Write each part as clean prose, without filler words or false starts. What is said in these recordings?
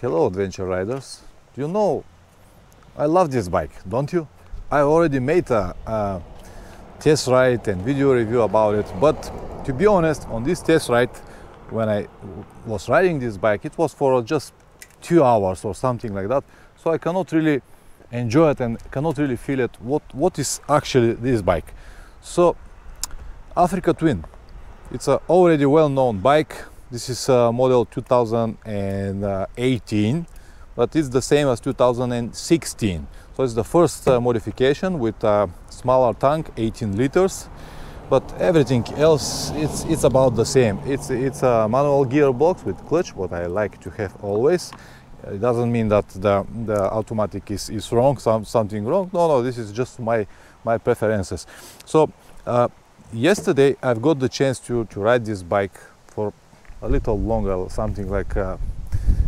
Hello adventure riders. You know, I love this bike, don't you? I already made a test ride and video review about it, but to be honest, on this test ride, when I was riding this bike, it was for just 2 hours or something like that, so I cannot really enjoy it and cannot really feel it, what is actually this bike. So Africa Twin, it's a already well-known bike. This is a model 2018, but it's the same as 2016. So it's the first modification with a smaller tank, 18 liters, but everything else it's about the same. It's a manual gearbox with clutch, what I like to have always. It doesn't mean that the automatic is wrong, something wrong. No, this is just my preferences. So yesterday I've got the chance to ride this bike for a little longer, something like a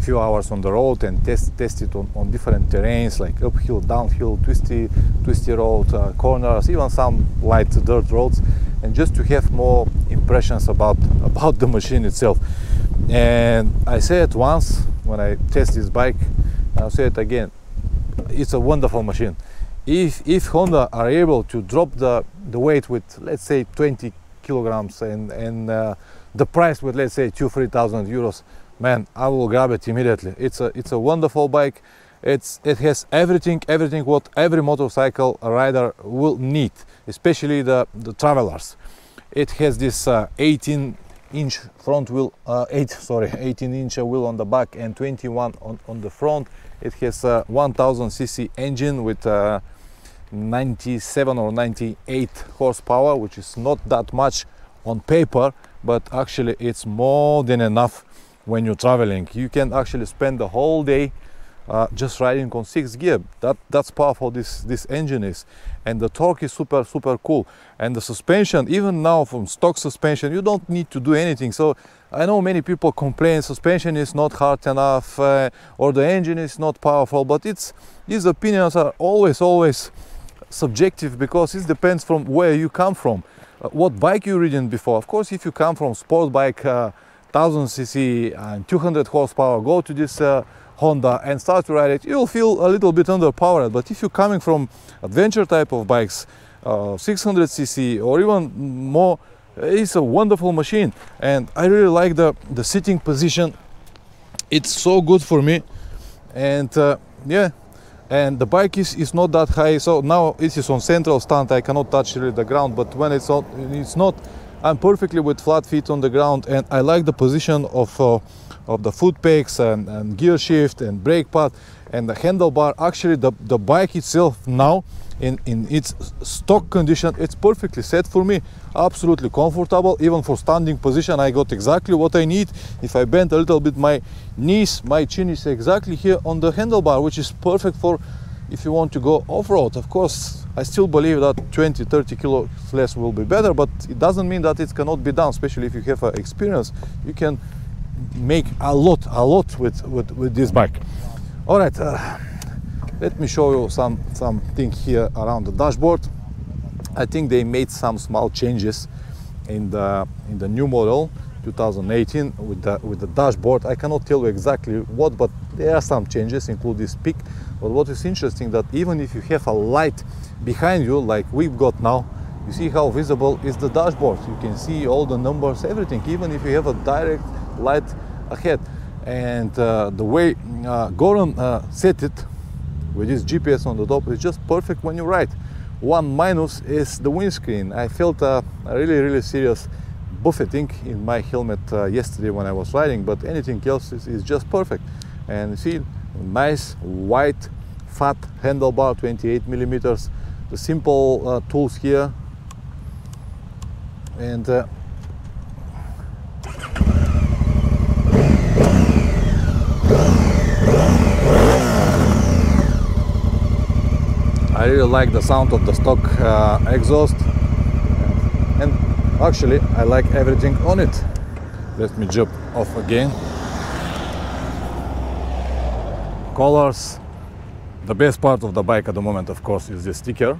few hours on the road, and test it on different terrains like uphill, downhill, twisty road, corners, even some light dirt roads, and just to have more impressions about the machine itself. And I say it once when I test this bike, I'll say it again, it's a wonderful machine. If Honda are able to drop the weight with, let's say, 20 kilograms and the price with, let's say, 2-3,000 euros, man, I will grab it immediately. It's a wonderful bike. It has everything what every motorcycle rider will need, especially the travelers. It has this 18-inch front wheel, 18-inch wheel on the back and 21 on the front. It has a 1000cc engine with 97 or 98 horsepower, which is not that much on paper, but actually it's more than enough when you're traveling. You can actually spend the whole day just riding on 6th gear. That's powerful this engine is, and the torque is super cool, and the suspension, even now from stock suspension, you don't need to do anything. So I know many people complain suspension is not hard enough or the engine is not powerful, but these opinions are always subjective, because it depends from where you come from, what bike you're riding before. Of course, if you come from sport bike, 1000cc and 200 horsepower, go to this Honda and start to ride it, you'll feel a little bit underpowered. But if you're coming from adventure type of bikes, 600cc or even more, it's a wonderful machine. And I really like the sitting position. It's so good for me. And yeah, and the bike is not that high. So now it is on central stand, I cannot touch really the ground, but when it's not, I'm perfectly with flat feet on the ground. And I like the position of the foot pegs and gear shift and brake pad and the handlebar. Actually, the bike itself now in its stock condition, it's perfectly set for me, absolutely comfortable. Even for standing position, I got exactly what I need. If I bend a little bit my knees, my chin is exactly here on the handlebar, which is perfect for if you want to go off-road. Of course, I still believe that 20-30 kilos less will be better, but it doesn't mean that it cannot be done, especially if you have experience. You can make a lot with this bike. All right, let me show you something here around the dashboard. I think they made some small changes in the new model 2018 with the dashboard. I cannot tell you exactly what, but there are some changes, include this peak. But what is interesting, that even if you have a light behind you like we've got now, you see how visible is the dashboard. You can see all the numbers, everything, even if you have a direct light ahead. And the way Goran set it with his GPS on the top is just perfect when you ride. One minus is the windscreen. I felt a really serious buffeting in my helmet yesterday when I was riding, but anything else is just perfect. And you see, nice white fat handlebar, 28 millimeters, the simple tools here, and I really like the sound of the stock exhaust, and actually I like everything on it. Let me jump off again. Colors. The best part of the bike at the moment, of course, is the sticker,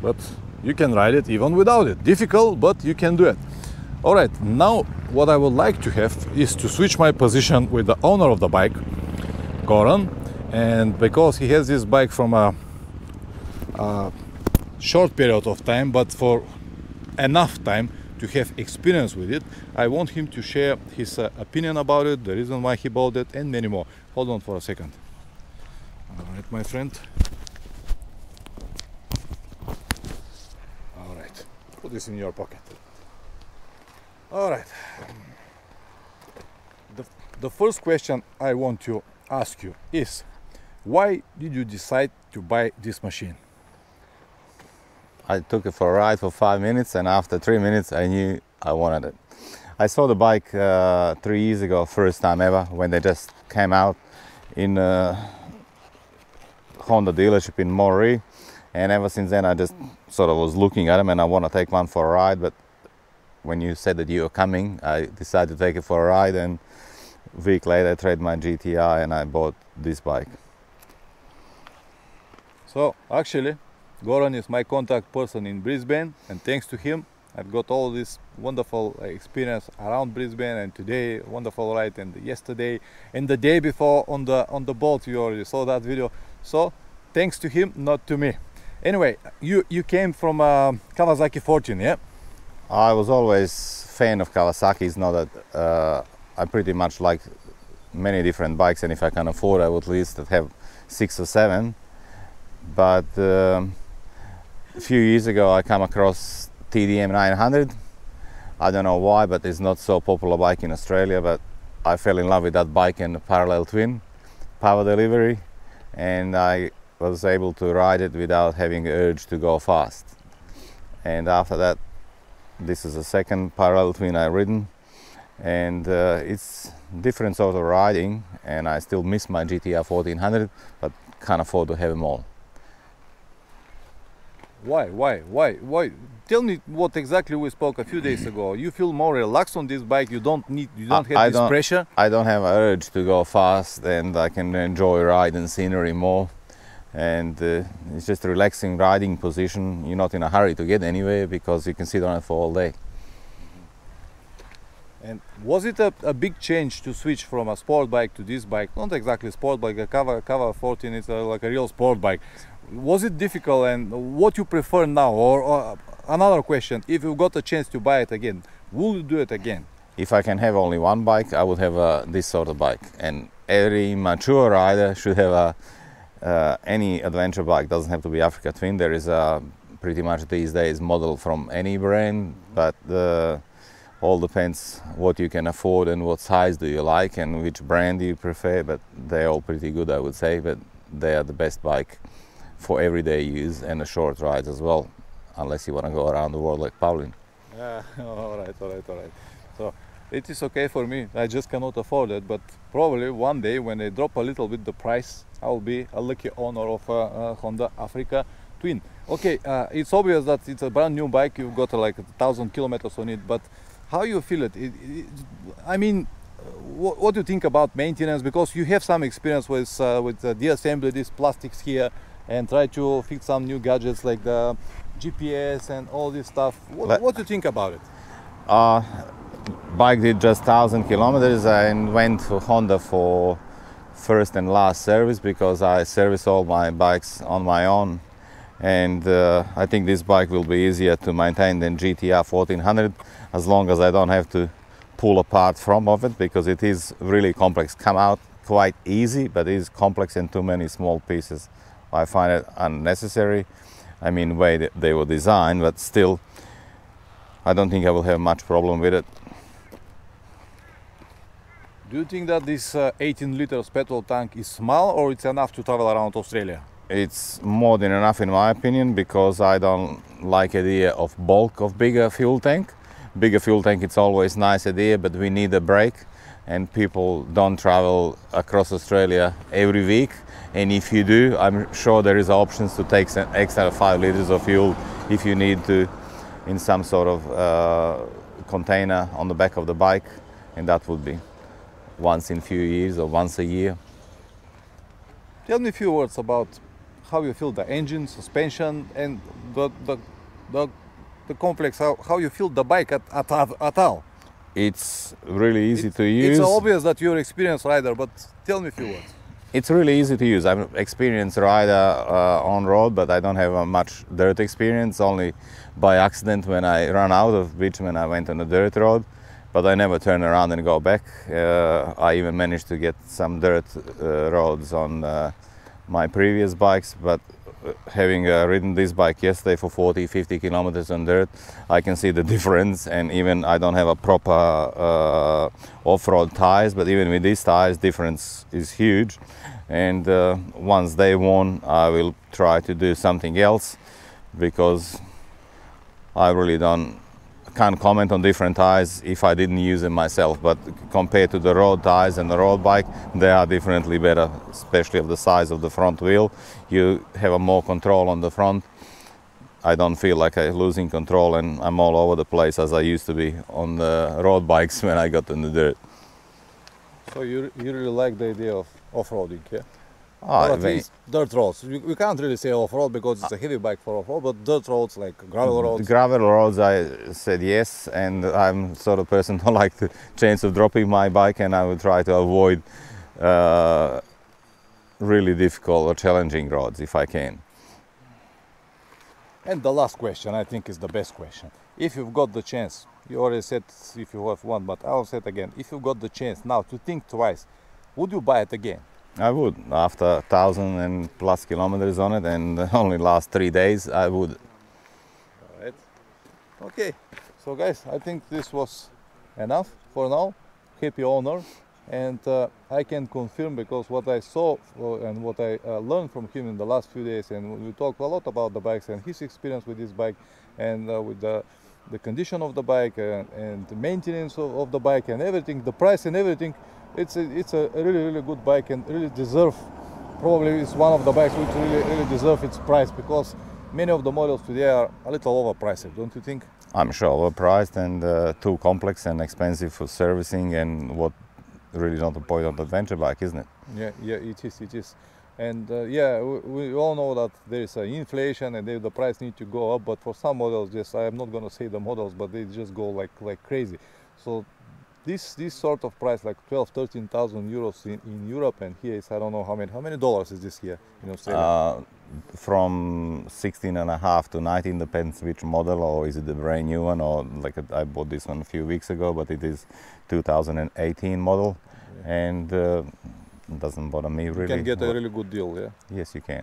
but you can ride it even without it. Difficult, but you can do it. All right, now what I would like to have is to switch my position with the owner of the bike Goran, and because he has this bike from a short period of time, but for enough time to have experience with it, I want him to share his opinion about it, the reason why he bought it, and many more. Hold on for a second. All right, my friend. All right, put this in your pocket. All right. The first question I want to ask you is, why did you decide to buy this machine? I took it for a ride for 5 minutes, and after 3 minutes I knew I wanted it. I saw the bike 3 years ago, first time ever, when they just came out in Honda dealership in Moree, and ever since then I just sort of was looking at them and I want to take one for a ride. But when you said that you were coming, I decided to take it for a ride, and a week later I traded my GTI and I bought this bike. So actually Goran is my contact person in Brisbane, and thanks to him I've got all this wonderful experience around Brisbane, and today wonderful ride, and yesterday and the day before on the boat. You already saw that video, so thanks to him, not to me. Anyway, you came from Kawasaki 14, yeah? I was always fan of Kawasaki. It's not that I pretty much like many different bikes, and if I can afford, I would at least have 6 or 7, but a few years ago I come across TDM 900. I don't know why, but it's not so popular bike in Australia, but I fell in love with that bike and the parallel twin power delivery, and I was able to ride it without having the urge to go fast. And after that, this is the second parallel twin I've ridden, and it's different sort of riding, and I still miss my GTR 1400, but can't afford to have them all. Why? Tell me what exactly we spoke a few days ago. You feel more relaxed on this bike. You don't have this pressure. I don't have an urge to go fast, and I can enjoy ride and scenery more. And it's just a relaxing riding position. You're not in a hurry to get anywhere because you can sit on it for all day. And was it a big change to switch from a sport bike to this bike? Not exactly sport bike. A Kawasaki 14 is like a real sport bike. Was it difficult, and what you prefer now? Or another question, if you got a chance to buy it again, would you do it again? If I can have only one bike, I would have this sort of bike, and every mature rider should have any adventure bike. Doesn't have to be Africa Twin. There is a pretty much these days model from any brand, but all depends what you can afford and what size do you like and which brand you prefer, but they're all pretty good, I would say. But they are the best bike for everyday use and a short ride as well, unless you want to go around the world like Pauline. Yeah, all right. So it is okay for me. I just cannot afford it, but probably one day when they drop a little bit the price, I'll be a lucky owner of a Honda Africa Twin. Okay, it's obvious that it's a brand new bike. You've got like 1,000 kilometers on it, but how you feel it? I mean, what do you think about maintenance? Because you have some experience with the assembly, these plastics here, and try to fix some new gadgets like the GPS and all this stuff. What do you think about it? Bike did just 1,000 kilometers and went to Honda for first and last service because I service all my bikes on my own, and I think this bike will be easier to maintain than GTR 1400 as long as I don't have to pull apart from of it, because it is really complex. Come out quite easy, but it is complex and too many small pieces. I find it unnecessary. I mean, way that they were designed, but still I don't think I will have much problem with it. Do you think that this 18 liters petrol tank is small, or it's enough to travel around Australia? It's more than enough in my opinion, because I don't like the idea of bulk of bigger fuel tank. Bigger fuel tank, it's always nice idea, but we need a break, and people don't travel across Australia every week. And if you do, I'm sure there is options to take some extra 5 liters of fuel if you need to, in some sort of container on the back of the bike, and that would be once in a few years or once a year. Tell me a few words about how you feel the engine, suspension, and the complex, how you feel the bike at all. It's really easy to use. It's obvious that you're an experienced rider, but tell me a few words. It's really easy to use. I'm an experienced rider on road, but I don't have much dirt experience, only by accident when I ran out of bitumen, I went on a dirt road, but I never turn around and go back. I even managed to get some dirt roads on my previous bikes, but having ridden this bike yesterday for 40-50 kilometers on dirt, I can see the difference. And even I don't have a proper off-road tires, but even with these tires, difference is huge. And once they worn, I will try to do something else, because I really can't comment on different tires if I didn't use them myself. But compared to the road tires and the road bike, they are definitely better, especially of the size of the front wheel. You have a more control on the front. I don't feel like I'm losing control and I'm all over the place as I used to be on the road bikes when I got in the dirt. So you really like the idea of off-roading, yeah? Or at least dirt roads. We can't really say off-road because it's a heavy bike for off-road, but dirt roads, like gravel roads. Gravel roads, I said yes, and I'm sort of person who like the chance of dropping my bike, and I will try to avoid really difficult or challenging roads if I can. And the last question, I think, is the best question. If you've got the chance, you already said if you have one, but I'll say it again. If you've got the chance now to think twice, would you buy it again? I would, after 1,000+ kilometers on it and only last 3 days, I would. All right. Okay, so guys, I think this was enough for now. Happy owner, and I can confirm, because what I saw and what I learned from him in the last few days, and we talked a lot about the bikes and his experience with this bike, and with the condition of the bike, and the maintenance of the bike and everything, the price and everything. It's a really good bike, and really deserve, probably it's one of the bikes which really deserve its price, because many of the models today are a little overpriced, don't you think? I'm sure overpriced and too complex and expensive for servicing, and what really not the point of the adventure bike, isn't it? Yeah, it is. And yeah, we all know that there is inflation and the price need to go up, but for some models, just I'm not going to say the models, but they just go like crazy. So This sort of price, like 12,000, 13,000 euros in Europe, and here is, I don't know how many dollars is this here in Australia? From 16.5 to 19, depends which model, or is it the brand new one, or like I bought this one a few weeks ago, but it is 2018 model, yeah. And it doesn't bother me really. You can get a really good deal, yeah? Yes, you can.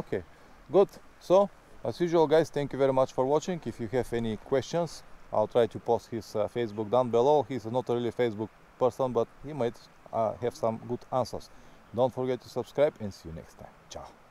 Okay, good. So, as usual, guys, thank you very much for watching. If you have any questions, I'll try to post his Facebook down below. He's not really a Facebook person, but he might have some good answers. Don't forget to subscribe, and see you next time. Ciao.